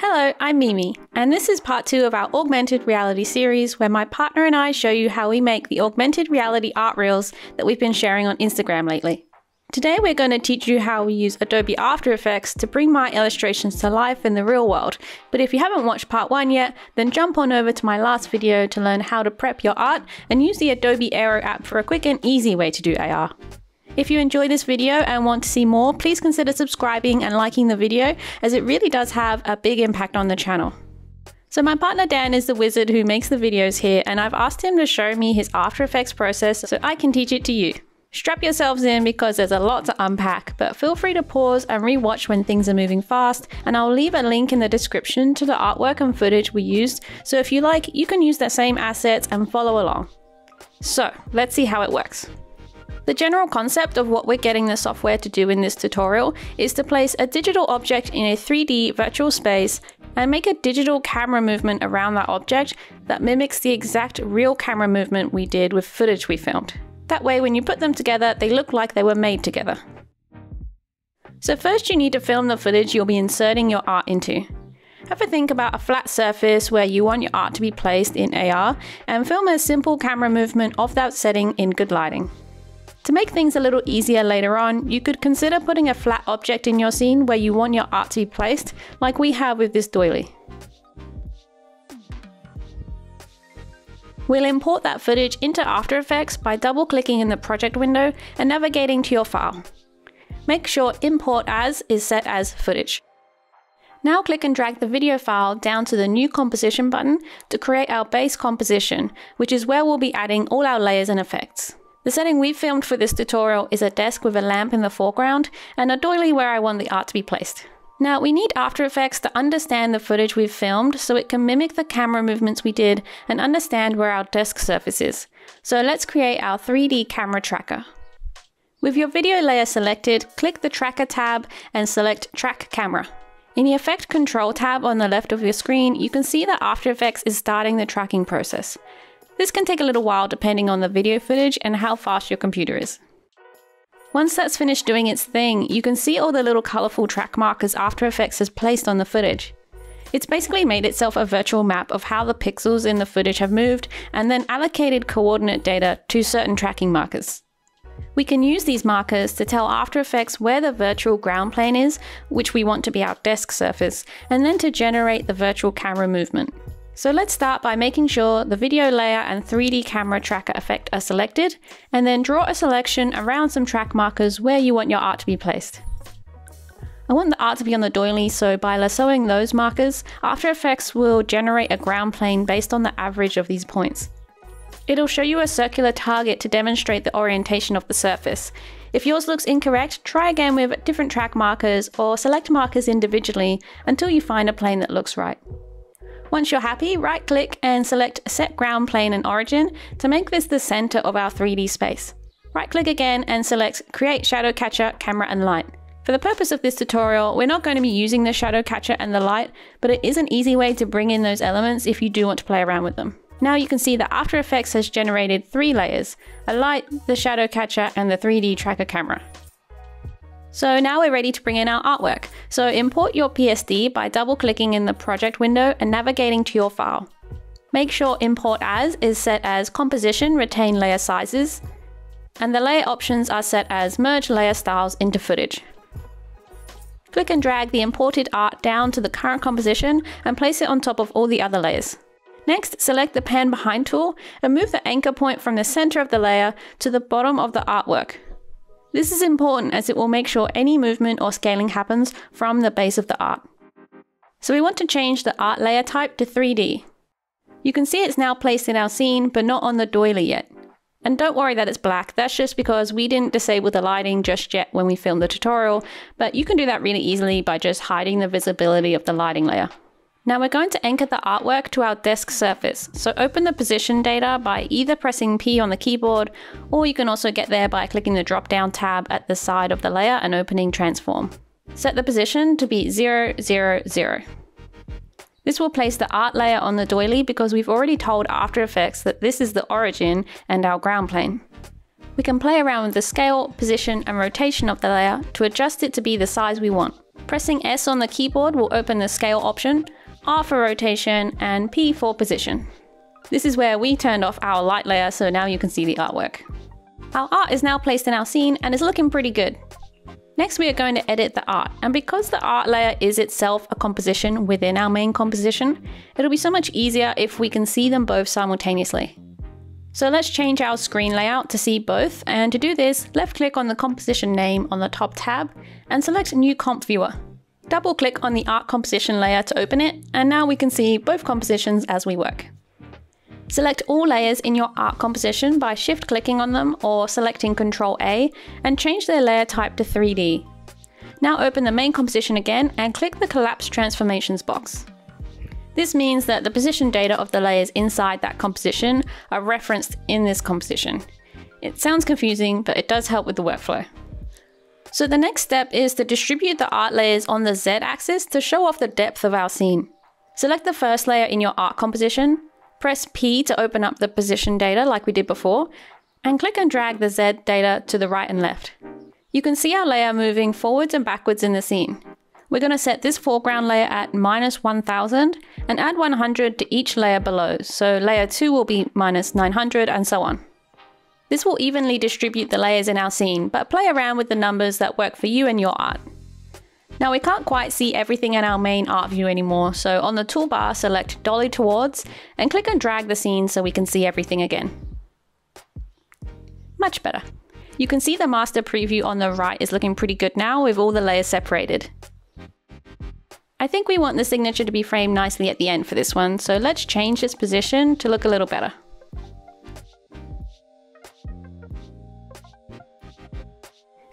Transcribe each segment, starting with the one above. Hello, I'm Mimi, and this is part 2 of our augmented reality series where my partner and I show you how we make the augmented reality art reels that we've been sharing on Instagram lately. Today we're going to teach you how we use Adobe After Effects to bring my illustrations to life in the real world, but if you haven't watched part 1 yet, then jump on over to my last video to learn how to prep your art and use the Adobe Aero app for a quick and easy way to do AR. If you enjoy this video and want to see more, please consider subscribing and liking the video, as it really does have a big impact on the channel. So my partner Dan is the wizard who makes the videos here, and I've asked him to show me his After Effects process so I can teach it to you. Strap yourselves in because there's a lot to unpack, but feel free to pause and re-watch when things are moving fast, and I'll leave a link in the description to the artwork and footage we used, so if you like, you can use the same assets and follow along. So let's see how it works. The general concept of what we're getting the software to do in this tutorial is to place a digital object in a 3D virtual space and make a digital camera movement around that object that mimics the exact real camera movement we did with footage we filmed. That way when you put them together, they look like they were made together. So first you need to film the footage you'll be inserting your art into. Have a think about a flat surface where you want your art to be placed in AR and film a simple camera movement of that setting in good lighting. To make things a little easier later on, you could consider putting a flat object in your scene where you want your art to be placed, like we have with this doily. We'll import that footage into After Effects by double-clicking in the project window and navigating to your file. Make sure Import As is set as Footage. Now click and drag the video file down to the New Composition button to create our base composition, which is where we'll be adding all our layers and effects. The setting we filmed for this tutorial is a desk with a lamp in the foreground and a doily where I want the art to be placed. Now we need After Effects to understand the footage we've filmed so it can mimic the camera movements we did and understand where our desk surface is. So let's create our 3D camera tracker. With your video layer selected, click the Tracker tab and select Track Camera. In the Effect Control tab on the left of your screen, you can see that After Effects is starting the tracking process. This can take a little while depending on the video footage and how fast your computer is. Once that's finished doing its thing, you can see all the little colorful track markers After Effects has placed on the footage. It's basically made itself a virtual map of how the pixels in the footage have moved and then allocated coordinate data to certain tracking markers. We can use these markers to tell After Effects where the virtual ground plane is, which we want to be our desk surface, and then to generate the virtual camera movement. So let's start by making sure the video layer and 3D camera tracker effect are selected, and then draw a selection around some track markers where you want your art to be placed. I want the art to be on the doily, so by lassoing those markers, After Effects will generate a ground plane based on the average of these points. It'll show you a circular target to demonstrate the orientation of the surface. If yours looks incorrect, try again with different track markers or select markers individually until you find a plane that looks right. Once you're happy, right-click and select Set Ground Plane and Origin to make this the center of our 3D space. Right-click again and select Create Shadow Catcher, Camera and Light. For the purpose of this tutorial, we're not going to be using the shadow catcher and the light, but it is an easy way to bring in those elements if you do want to play around with them. Now you can see that After Effects has generated 3 layers: a light, the shadow catcher, and the 3D tracker camera. So now we're ready to bring in our artwork. So import your PSD by double-clicking in the project window and navigating to your file. Make sure Import As is set as Composition, Retain Layer Sizes, and the layer options are set as Merge Layer Styles into Footage. Click and drag the imported art down to the current composition and place it on top of all the other layers. Next, select the Pan Behind tool and move the anchor point from the center of the layer to the bottom of the artwork. This is important as it will make sure any movement or scaling happens from the base of the art. So we want to change the art layer type to 3D. You can see it's now placed in our scene, but not on the doily yet. And don't worry that it's black, that's just because we didn't disable the lighting just yet when we filmed the tutorial, but you can do that really easily by just hiding the visibility of the lighting layer. Now we're going to anchor the artwork to our desk surface, so open the position data by either pressing P on the keyboard, or you can also get there by clicking the drop-down tab at the side of the layer and opening transform. Set the position to be 0, 0, 0. This will place the art layer on the doily because we've already told After Effects that this is the origin and our ground plane. We can play around with the scale, position, and rotation of the layer to adjust it to be the size we want. Pressing S on the keyboard will open the scale option, R for rotation and P for position. This is where we turned off our light layer, so now you can see the artwork. Our art is now placed in our scene and is looking pretty good. Next we are going to edit the art, and because the art layer is itself a composition within our main composition, it'll be so much easier if we can see them both simultaneously. So let's change our screen layout to see both, and to do this, left click on the composition name on the top tab and select New Comp Viewer. Double click on the art composition layer to open it, and now we can see both compositions as we work. Select all layers in your art composition by shift clicking on them or selecting Ctrl A and change their layer type to 3D. Now open the main composition again and click the Collapse Transformations box. This means that the position data of the layers inside that composition are referenced in this composition. It sounds confusing, but it does help with the workflow. So the next step is to distribute the art layers on the Z axis to show off the depth of our scene. Select the first layer in your art composition, press P to open up the position data like we did before, and click and drag the Z data to the right and left. You can see our layer moving forwards and backwards in the scene. We're going to set this foreground layer at -1000 and add 100 to each layer below, so layer 2 will be -900 and so on. This will evenly distribute the layers in our scene, but play around with the numbers that work for you and your art. Now we can't quite see everything in our main art view anymore, so on the toolbar select Dolly Towards and click and drag the scene so we can see everything again. Much better. You can see the master preview on the right is looking pretty good now with all the layers separated. I think we want the signature to be framed nicely at the end for this one, so let's change this position to look a little better.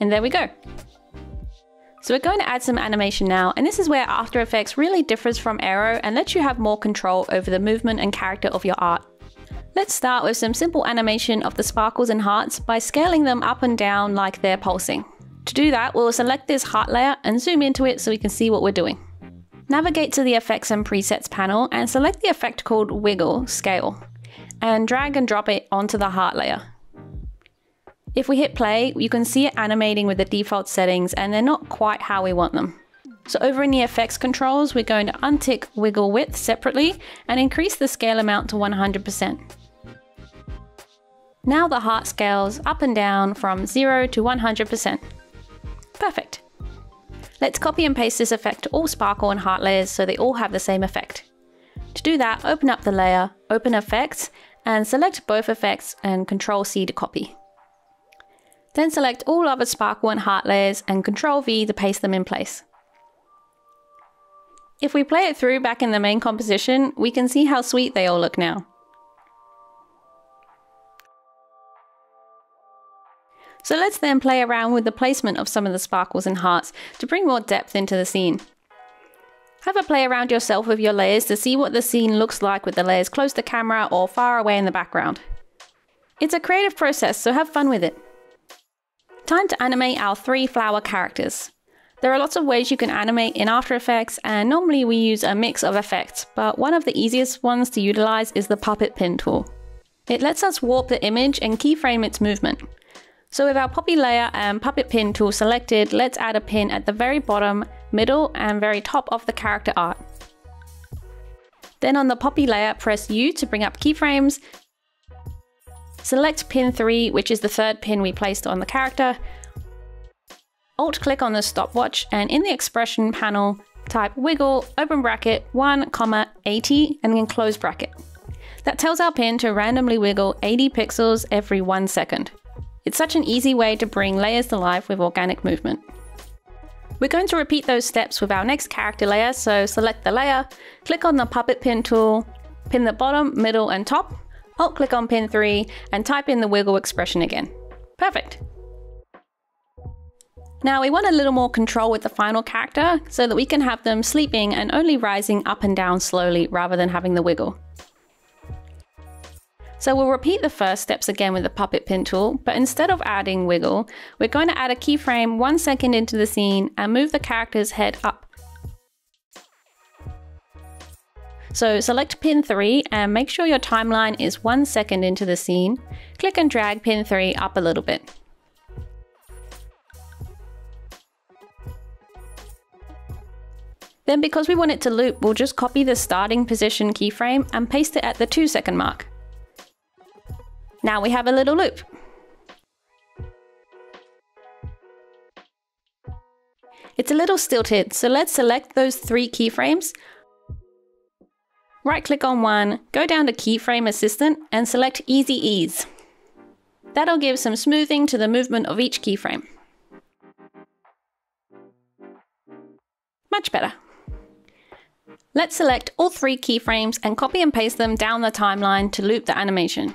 And there we go. So we're going to add some animation now, and this is where After Effects really differs from Aero and lets you have more control over the movement and character of your art. Let's start with some simple animation of the sparkles and hearts by scaling them up and down like they're pulsing. To do that, we'll select this heart layer and zoom into it so we can see what we're doing. Navigate to the Effects and Presets panel and select the effect called Wiggle Scale, and drag and drop it onto the heart layer. If we hit play, you can see it animating with the default settings, and they're not quite how we want them. So over in the effects controls, we're going to untick wiggle width separately and increase the scale amount to 100%. Now the heart scales up and down from 0 to 100%. Perfect. Let's copy and paste this effect to all sparkle and heart layers so they all have the same effect. To do that, open up the layer, open effects, and select both effects and Ctrl C to copy. Then select all other sparkle and heart layers and Ctrl V to paste them in place. If we play it through back in the main composition, we can see how sweet they all look now. So let's then play around with the placement of some of the sparkles and hearts to bring more depth into the scene. Have a play around yourself with your layers to see what the scene looks like with the layers close to camera or far away in the background. It's a creative process, so have fun with it. Time to animate our three flower characters. There are lots of ways you can animate in After Effects, and normally we use a mix of effects, but one of the easiest ones to utilize is the Puppet Pin tool. It lets us warp the image and keyframe its movement. So with our Poppy layer and Puppet Pin tool selected, let's add a pin at the very bottom, middle, and very top of the character art. Then on the Poppy layer, press U to bring up keyframes. Select pin 3, which is the third pin we placed on the character. Alt-click on the stopwatch, and in the expression panel, type wiggle, open bracket, 1, 80, and then close bracket. That tells our pin to randomly wiggle 80 pixels every 1 second. It's such an easy way to bring layers to life with organic movement. We're going to repeat those steps with our next character layer, so select the layer, click on the Puppet Pin tool, pin the bottom, middle, and top, Alt-click on pin 3 and type in the wiggle expression again. Perfect. Now we want a little more control with the final character so that we can have them sleeping and only rising up and down slowly rather than having the wiggle. So we'll repeat the first steps again with the Puppet Pin tool, but instead of adding wiggle, we're going to add a keyframe 1 second into the scene and move the character's head up. So select pin 3 and make sure your timeline is 1 second into the scene. Click and drag pin 3 up a little bit. Then because we want it to loop, we'll just copy the starting position keyframe and paste it at the 2-second mark. Now we have a little loop. It's a little stilted, so let's select those 3 keyframes, right click on one, go down to Keyframe Assistant and select Easy Ease. That'll give some smoothing to the movement of each keyframe. Much better. Let's select all 3 keyframes and copy and paste them down the timeline to loop the animation.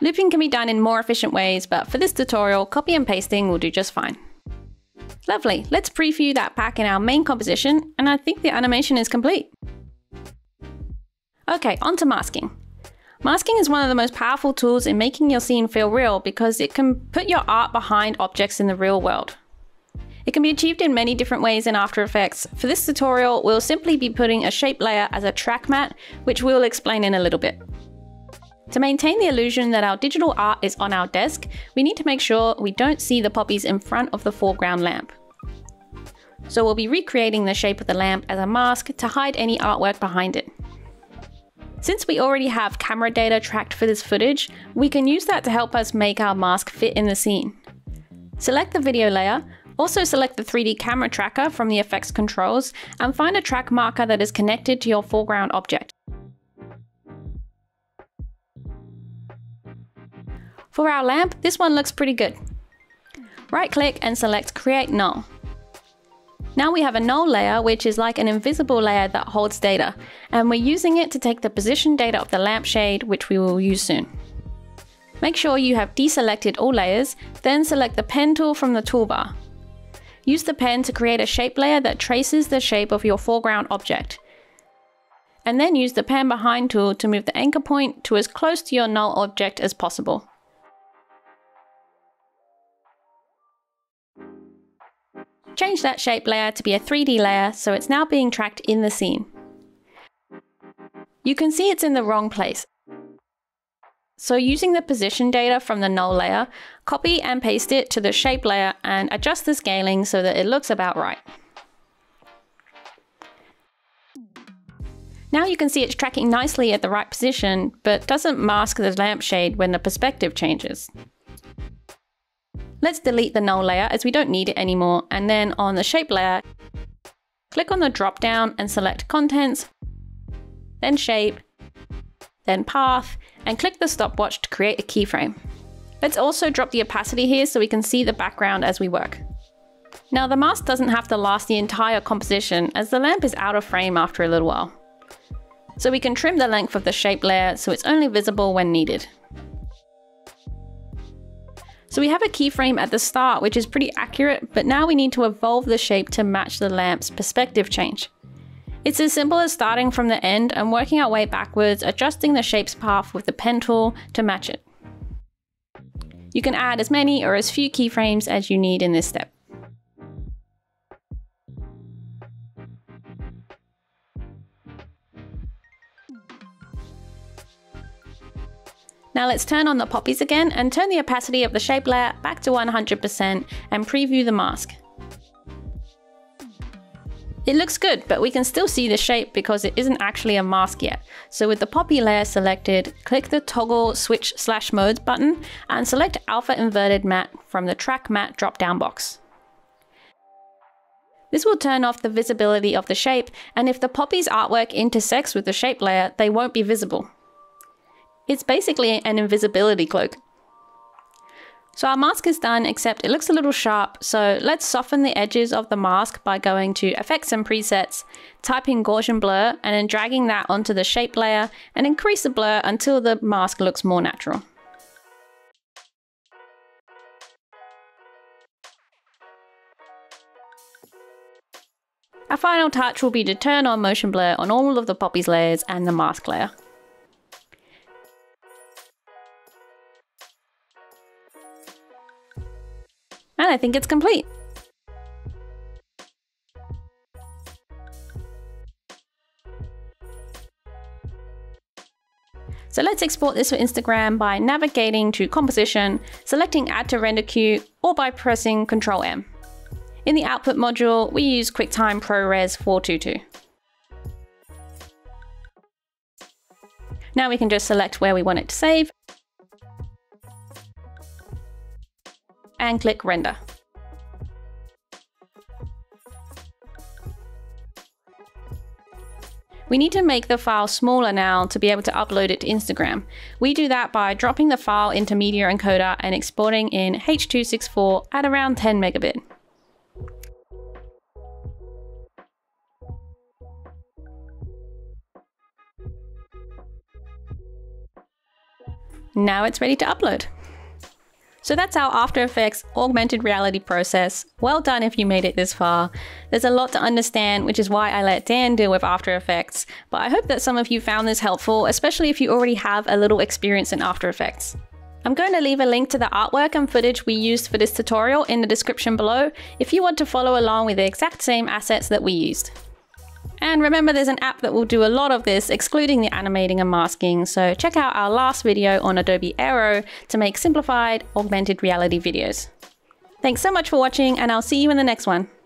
Looping can be done in more efficient ways, but for this tutorial, copy and pasting will do just fine. Lovely, let's preview that back in our main composition, and I think the animation is complete. Okay, on to masking. Masking is one of the most powerful tools in making your scene feel real because it can put your art behind objects in the real world. It can be achieved in many different ways in After Effects. For this tutorial, we'll simply be putting a shape layer as a track mat, which we'll explain in a little bit. To maintain the illusion that our digital art is on our desk, we need to make sure we don't see the poppies in front of the foreground lamp. So we'll be recreating the shape of the lamp as a mask to hide any artwork behind it. Since we already have camera data tracked for this footage, we can use that to help us make our mask fit in the scene. Select the video layer, also select the 3D camera tracker from the effects controls, and find a track marker that is connected to your foreground object. For our lamp, this one looks pretty good. Right click and select Create Null. Now we have a null layer, which is like an invisible layer that holds data, and we're using it to take the position data of the lampshade, which we will use soon. Make sure you have deselected all layers, then select the pen tool from the toolbar. Use the pen to create a shape layer that traces the shape of your foreground object. And then use the pan behind tool to move the anchor point to as close to your null object as possible. Change that shape layer to be a 3D layer, so it's now being tracked in the scene. You can see it's in the wrong place. So using the position data from the null layer, copy and paste it to the shape layer and adjust the scaling so that it looks about right. Now you can see it's tracking nicely at the right position, but doesn't mask the lampshade when the perspective changes. Let's delete the null layer as we don't need it anymore, and then on the shape layer, click on the drop down and select Contents, then Shape, then Path, and click the stopwatch to create a keyframe. Let's also drop the opacity here so we can see the background as we work. Now the mask doesn't have to last the entire composition as the lamp is out of frame after a little while. So we can trim the length of the shape layer so it's only visible when needed. So we have a keyframe at the start, which is pretty accurate, but now we need to evolve the shape to match the lamp's perspective change. It's as simple as starting from the end and working our way backwards, adjusting the shape's path with the pen tool to match it. You can add as many or as few keyframes as you need in this step. Now let's turn on the poppies again and turn the opacity of the shape layer back to 100% and preview the mask. It looks good, but we can still see the shape because it isn't actually a mask yet. So with the poppy layer selected, click the toggle switch/modes button and select Alpha Inverted Matte from the Track Matte drop-down box. This will turn off the visibility of the shape, and if the poppy's artwork intersects with the shape layer, they won't be visible. It's basically an invisibility cloak. So our mask is done, except it looks a little sharp, so let's soften the edges of the mask by going to Effects and Presets, type in Gaussian Blur, and then dragging that onto the shape layer and increase the blur until the mask looks more natural. Our final touch will be to turn on motion blur on all of the poppies layers and the mask layer. And I think it's complete. So let's export this for Instagram by navigating to Composition, selecting Add to Render Queue, or by pressing Ctrl M. In the output module, we use QuickTime ProRes 422. Now we can just select where we want it to save and click Render. We need to make the file smaller now to be able to upload it to Instagram. We do that by dropping the file into Media Encoder and exporting in H.264 at around 10 megabit. Now it's ready to upload. So that's our After Effects augmented reality process. Well done if you made it this far. There's a lot to understand, which is why I let Dan deal with After Effects, but I hope that some of you found this helpful, especially if you already have a little experience in After Effects. I'm going to leave a link to the artwork and footage we used for this tutorial in the description below if you want to follow along with the exact same assets that we used. And remember, there's an app that will do a lot of this, excluding the animating and masking, so check out our last video on Adobe Aero to make simplified, augmented reality videos. Thanks so much for watching, and I'll see you in the next one.